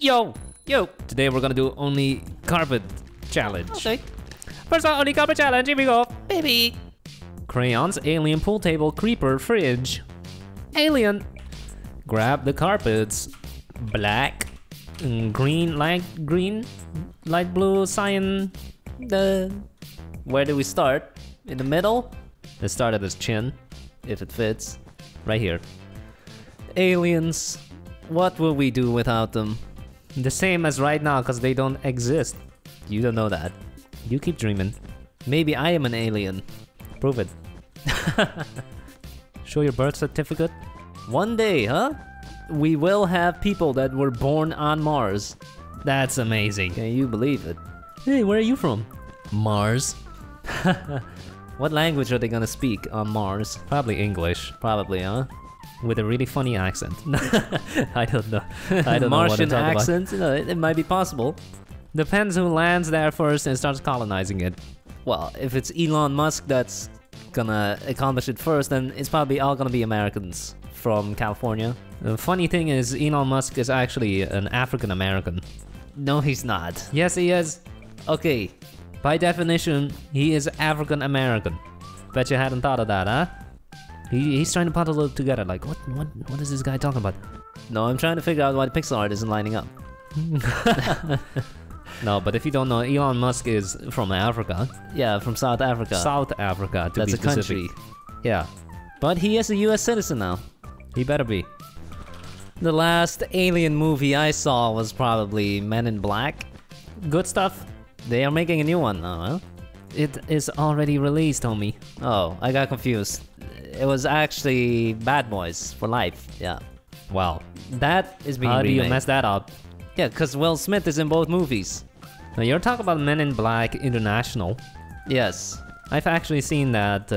Yo! Today we're gonna do only carpet challenge. Okay. First off, only carpet challenge, here we go, baby! Crayons, alien, pool table, creeper, fridge. Alien! Grab the carpets. Black, green, light blue, cyan. Where do we start? In the middle? Let's start at his chin, if it fits. Right here. Aliens. What will we do without them? The same as right now, because they don't exist. You don't know that. You keep dreaming. Maybe I am an alien. Prove it. Show your birth certificate. One day, huh? We will have people that were born on Mars. That's amazing. Can you believe it? Hey, where are you from? Mars. What language are they gonna speak on Mars? Probably English. Probably, huh? With a really funny accent. I don't know. I don't know what I'm talking about. Martian accent? You know, it might be possible. Depends who lands there first and starts colonizing it. Well, if it's Elon Musk that's gonna accomplish it first, then it's probably all gonna be Americans from California. The funny thing is, Elon Musk is actually an African-American. No, he's not. Yes, he is. Okay. By definition, he is African-American. Bet you hadn't thought of that, huh? He's trying to put a little together, like, what is this guy talking about? No, I'm trying to figure out why the pixel art isn't lining up. No, but if you don't know, Elon Musk is from Africa. Yeah, from South Africa. South Africa, to be specific. That's a country. Yeah. But he is a US citizen now. He better be. The last alien movie I saw was probably Men in Black. Good stuff. They are making a new one now, huh? It is already released, homie. Oh, I got confused. It was actually Bad Boys for Life, yeah. Wow. That is being remade. How do you mess that up? Yeah, because Will Smith is in both movies. Now you're talking about Men in Black International. Yes. I've actually seen that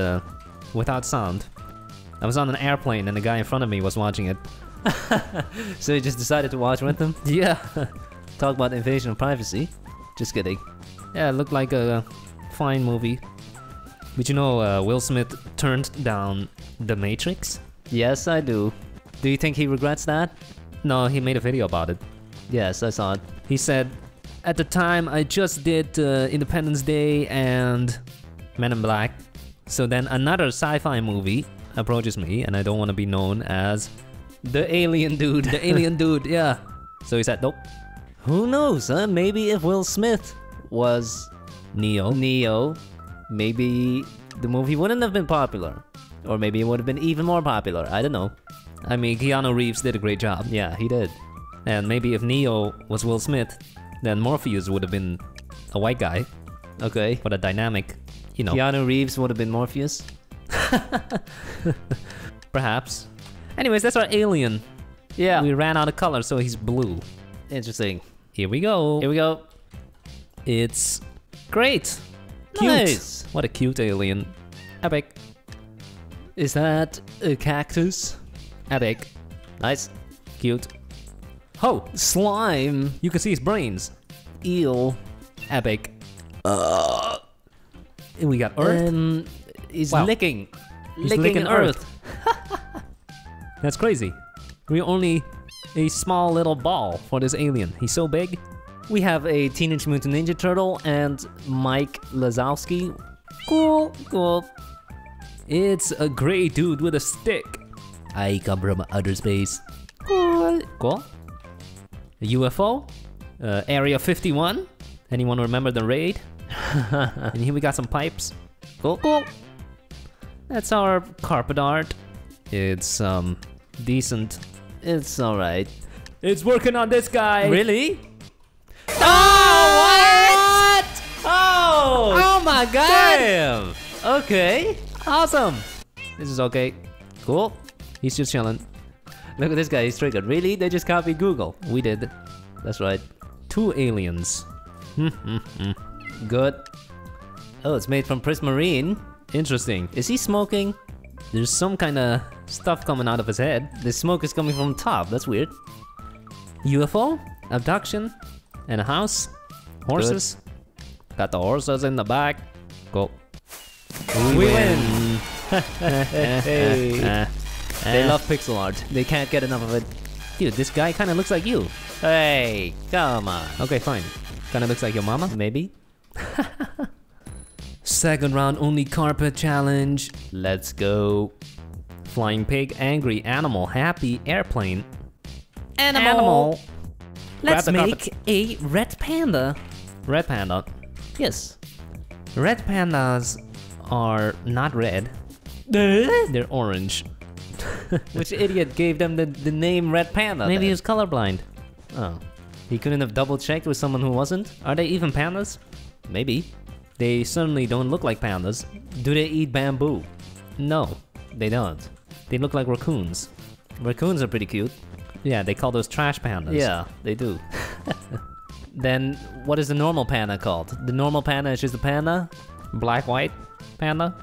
without sound. I was on an airplane and the guy in front of me was watching it. So you just decided to watch with him? Yeah. Talk about invasion of privacy. Just kidding. Yeah, it looked like a fine movie. But you know Will Smith turned down The Matrix? Yes, I do. Do you think he regrets that? No, he made a video about it. Yes, I saw it. He said, at the time I just did Independence Day and Men in Black. So then another sci-fi movie approaches me and I don't want to be known as the alien dude. The alien dude, yeah. So he said, nope. Who knows, huh? Maybe if Will Smith was Neo, maybe the movie wouldn't have been popular. Or maybe it would have been even more popular, I don't know. I mean, Keanu Reeves did a great job. Yeah, he did. And maybe if Neo was Will Smith, then Morpheus would have been a white guy. Okay. But a dynamic, you know. Keanu Reeves would have been Morpheus? Perhaps. Anyways, that's our alien. Yeah. We ran out of color, so he's blue. Interesting. Here we go. Here we go. It's great. Cute. Nice. What a cute alien. Epic. Is that a cactus? Epic. Nice. Cute. Oh, slime. You can see his brains. Eel. Epic. And we got earth. He's wow. Licking. He's licking earth. That's crazy. We're only a small little ball for this alien. He's so big. We have a Teenage Mutant Ninja Turtle and Mike Lazowski. Cool, cool. It's a gray dude with a stick. I come from outer space. Cool, cool. A UFO, Area 51. Anyone remember the raid? And here we got some pipes. Cool, cool. That's our carpet art. It's decent. It's alright. It's working on this guy. Really? Oh, what? Oh my god. Damn. Okay. Awesome. This is okay. Cool. He's just chilling. Look at this guy. He's triggered. Really? They just copied Google. We did. That's right. Two aliens. Good. Oh, it's made from prismarine. Interesting. Is he smoking? There's some kind of stuff coming out of his head. The smoke is coming from the top. That's weird. UFO, abduction, and a house. Horses. Good. Got the horses in the back. Go. We win. Hey. They love pixel art. They can't get enough of it. Dude, this guy kind of looks like you. Hey, come on. Okay, fine. Kinda looks like your mama, maybe? Second round, only carpet challenge. Let's go. Flying pig, angry animal, happy airplane. Animal. Let's make a red panda. Red panda. Yes. Red pandas are not red. They're orange. Which idiot gave them the name red panda? Maybe he's colorblind. Oh. He couldn't have double checked with someone who wasn't? Are they even pandas? Maybe. They certainly don't look like pandas. Do they eat bamboo? No, they don't. They look like raccoons. Raccoons are pretty cute. Yeah, they call those trash pandas. Yeah, they do. Then what is the normal panda called? The normal panda is just a panda? Black-white panda?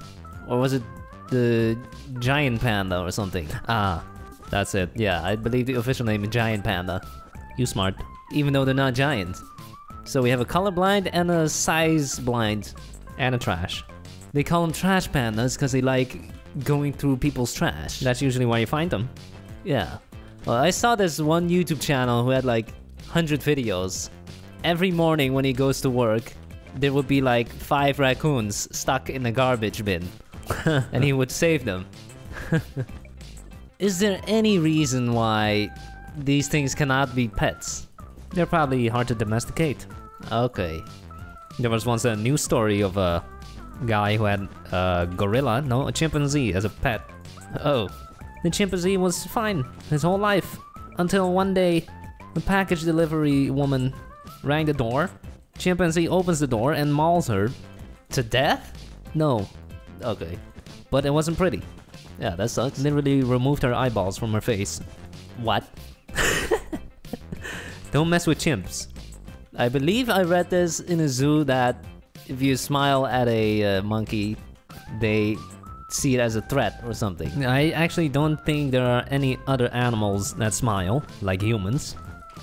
Or was it the giant panda or something? Ah, that's it. Yeah, I believe the official name is giant panda. You smart. Even though they're not giant. So we have a colorblind and a size blind. And a trash. They call them trash pandas because they like going through people's trash. That's usually where you find them. Yeah. Well, I saw this one YouTube channel who had like 100 videos. Every morning when he goes to work, there would be like 5 raccoons stuck in a garbage bin. And he would save them. Is there any reason why these things cannot be pets? They're probably hard to domesticate. Okay. There was once a news story of a guy who had a gorilla, no, a chimpanzee as a pet. Oh. The chimpanzee was fine his whole life. Until one day, a package delivery woman rang the door. Chimpanzee opens the door and mauls her. To death? No. Okay. But it wasn't pretty. Yeah, that sucks. Literally removed her eyeballs from her face. What? Don't mess with chimps. I believe I read this in a zoo that if you smile at a monkey, they see it as a threat or something. I actually don't think there are any other animals that smile, like humans.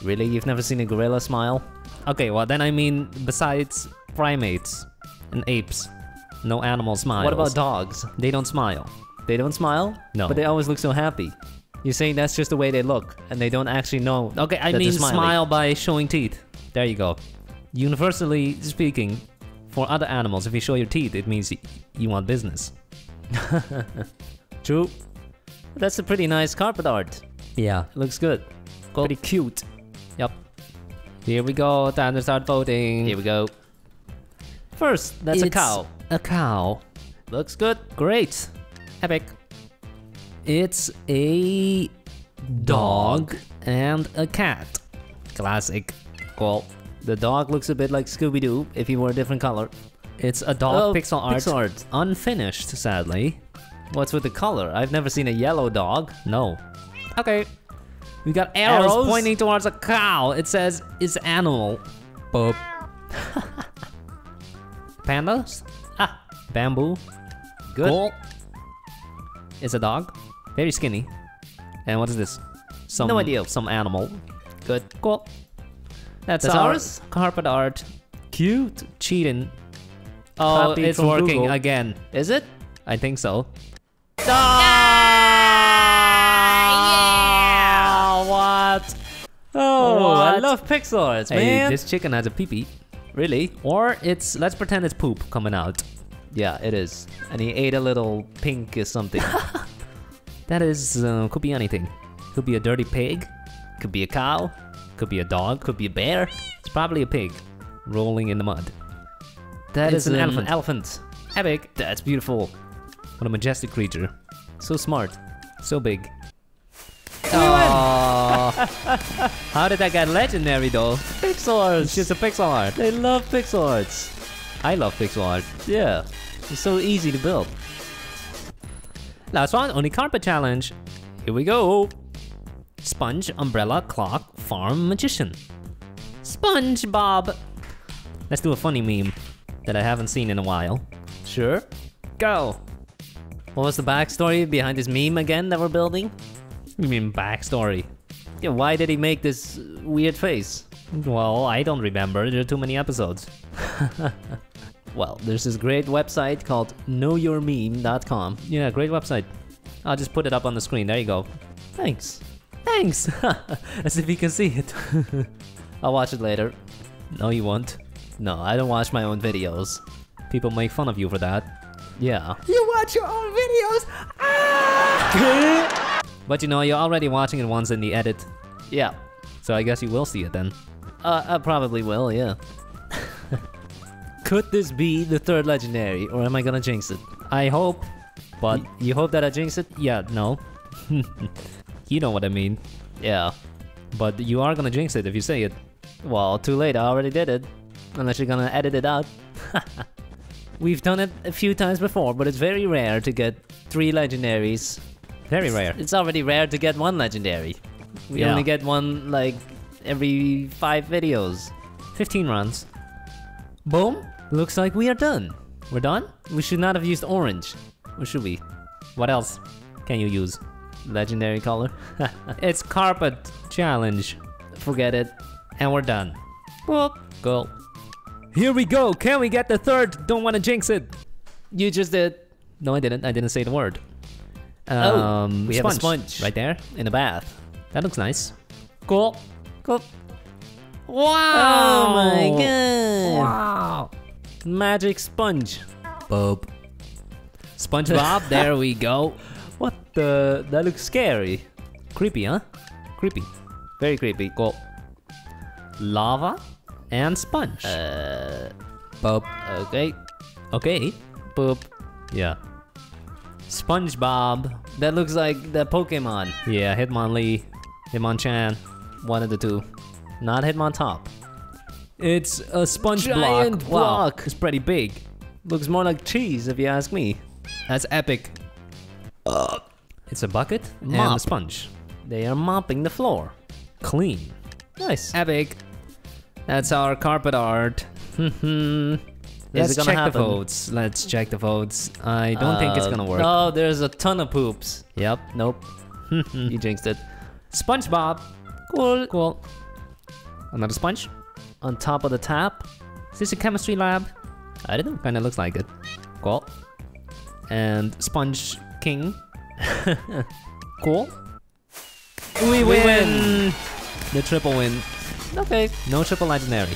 Really? You've never seen a gorilla smile? Okay, well then I mean besides primates and apes, no animal smiles. What about dogs? They don't smile. They don't smile? No. But they always look so happy. You're saying that's just the way they look, and they don't actually know. Okay, I mean smile by showing teeth. There you go. Universally speaking, for other animals, if you show your teeth, it means you want business. True. That's a pretty nice carpet art. Yeah. It looks good. Cool. Pretty cute. Yep. Here we go. Time to start voting. Here we go. First, that's a cow. A cow. Looks good. Great. Epic. It's a dog and a cat. Classic. Cool. The dog looks a bit like Scooby-Doo if he were a different color. It's a dog pixel art. Pixel art. Unfinished, sadly. What's with the color? I've never seen a yellow dog. No. Okay. We got arrows pointing towards a cow. It says it's animal. Boop. Pandas? Ah. Bamboo. Good. Cool. It's a dog. Very skinny. And what is this? Some, no idea. Some animal. Good. Cool. That's ours. Carpet art. Cute. Cheating. Oh, it's working Google. Again. Is it? I think so. Oh, yeah! What? Oh, what? I love pixel arts, man. Hey, this chicken has a pee-pee. Really? Or it's, let's pretend it's poop coming out. Yeah, it is. And he ate a little pink or something. That is, could be anything. Could be a dirty pig. Could be a cow. Could be a dog. Could be a bear. It's probably a pig rolling in the mud. That is an elephant. Elephant. Epic. That's beautiful. What a majestic creature. So smart. So big. Oh. How did that get legendary though? Pixel art. It's just a pixel art. They love pixel arts. I love pixel art. Yeah. It's so easy to build. Last one, only carpet challenge. Here we go. Sponge, umbrella, clock, farm, magician. SpongeBob. Let's do a funny meme that I haven't seen in a while. Sure. Go! What was the backstory behind this meme again that we're building? You mean backstory? Yeah, why did he make this weird face? Well, I don't remember. There are too many episodes. Well, there's this great website called knowyourmeme.com. Yeah, great website. I'll just put it up on the screen. There you go. Thanks. Thanks! As if you can see it. I'll watch it later. No, you won't. No, I don't watch my own videos. People make fun of you for that. Yeah. You watch your own videos? Ah! But you know, you're already watching it once in the edit. Yeah. So I guess you will see it then. I probably will, yeah. Could this be the third legendary, or am I gonna jinx it? I hope, but you hope that I jinx it? Yeah, no. You know what I mean. Yeah. But you are gonna jinx it if you say it. Well, too late, I already did it. Unless you're gonna edit it out. We've done it a few times before, but it's very rare to get 3 legendaries. Very rare. It's already rare to get 1 legendary. We only get 1, like, every 5 videos. 15 runs. Boom! Looks like we are done. We're done? We should not have used orange. Or should we? What else can you use? Legendary color? It's carpet challenge. Forget it. And we're done. Well, cool. Here we go! Can we get the third? Don't wanna jinx it! You just did. No, I didn't. I didn't say the word. Oh, we have a sponge right there in the bath. That looks nice. Cool. Cool. Wow! Oh my god! Wow! Magic sponge. Bob. SpongeBob, there we go. What the? That looks scary. Creepy, huh? Creepy. Very creepy. Cool. Lava? And sponge. Boop. Okay. Okay. Boop. Yeah. SpongeBob. That looks like the Pokemon. Yeah, Hitmonlee. Hitmonchan. One of the two. Not Hitmontop. It's a sponge giant block. Wow. It's pretty big. Looks more like cheese if you ask me. That's epic. It's a bucket and a sponge. They are mopping the floor. Clean. Nice. Epic. That's our carpet art. Let's check the votes. Let's check the votes. I don't think it's gonna work. Oh, there's a ton of poops. Yep. Nope. You jinxed it. SpongeBob. Cool. Cool. Another sponge. On top of the tap. Is this a chemistry lab? I don't know. Kinda looks like it. Cool. And Sponge King. Cool. We win. The triple win. Okay, no triple legendary.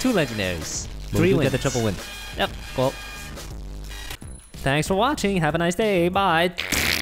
2 legendaries. 3 wins. Get the triple win. Yep, cool. Thanks for watching. Have a nice day. Bye.